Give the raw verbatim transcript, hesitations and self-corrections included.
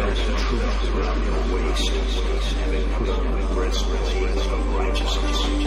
fast truth around your waist, having put on the breastplate of righteousness.